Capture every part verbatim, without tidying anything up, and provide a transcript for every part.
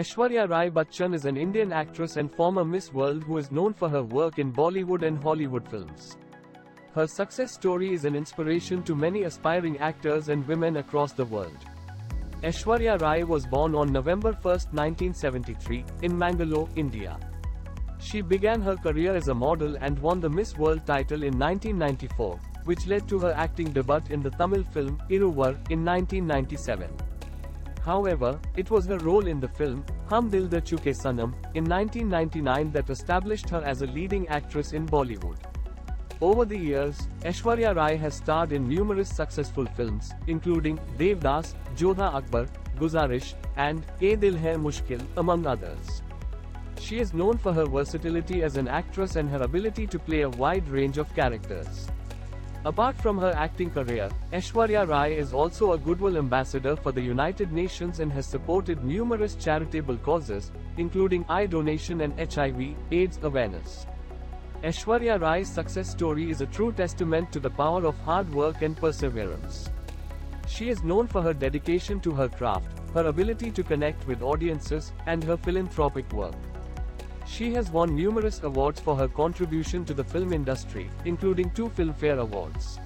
Aishwarya Rai Bachchan is an Indian actress and former Miss World who is known for her work in Bollywood and Hollywood films. Her success story is an inspiration to many aspiring actors and women across the world. Aishwarya Rai was born on November first, nineteen seventy-three, in Mangalore, India. She began her career as a model and won the Miss World title in nineteen ninety-four, which led to her acting debut in the Tamil film, Iruvar, in nineteen ninety-seven. However, it was her role in the film, Hum Dil De Chuke Sanam, in nineteen ninety-nine that established her as a leading actress in Bollywood. Over the years, Aishwarya Rai has starred in numerous successful films, including Devdas, Jodhaa Akbar, Guzaarish, and Ae Dil Hai Mushkil, among others. She is known for her versatility as an actress and her ability to play a wide range of characters. Apart from her acting career, Aishwarya Rai is also a goodwill ambassador for the United Nations and has supported numerous charitable causes, including eye donation and H I V AIDS awareness. Aishwarya Rai's success story is a true testament to the power of hard work and perseverance. She is known for her dedication to her craft, her ability to connect with audiences, and her philanthropic work. She has won numerous awards for her contribution to the film industry, including two Filmfare Awards.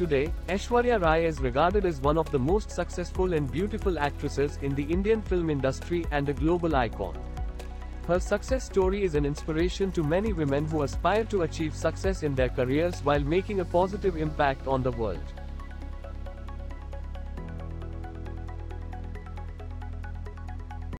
Today, Aishwarya Rai is regarded as one of the most successful and beautiful actresses in the Indian film industry and a global icon. Her success story is an inspiration to many women who aspire to achieve success in their careers while making a positive impact on the world.